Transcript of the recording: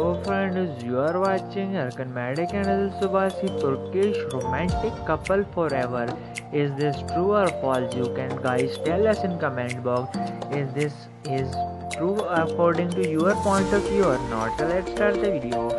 Hello friends, you are watching Erkan Meric and Hazal Subasi Turkish romantic couple forever. Is this true or false? You can guys tell us in comment box. Is this is true according to your point of view or not? Let's start the video.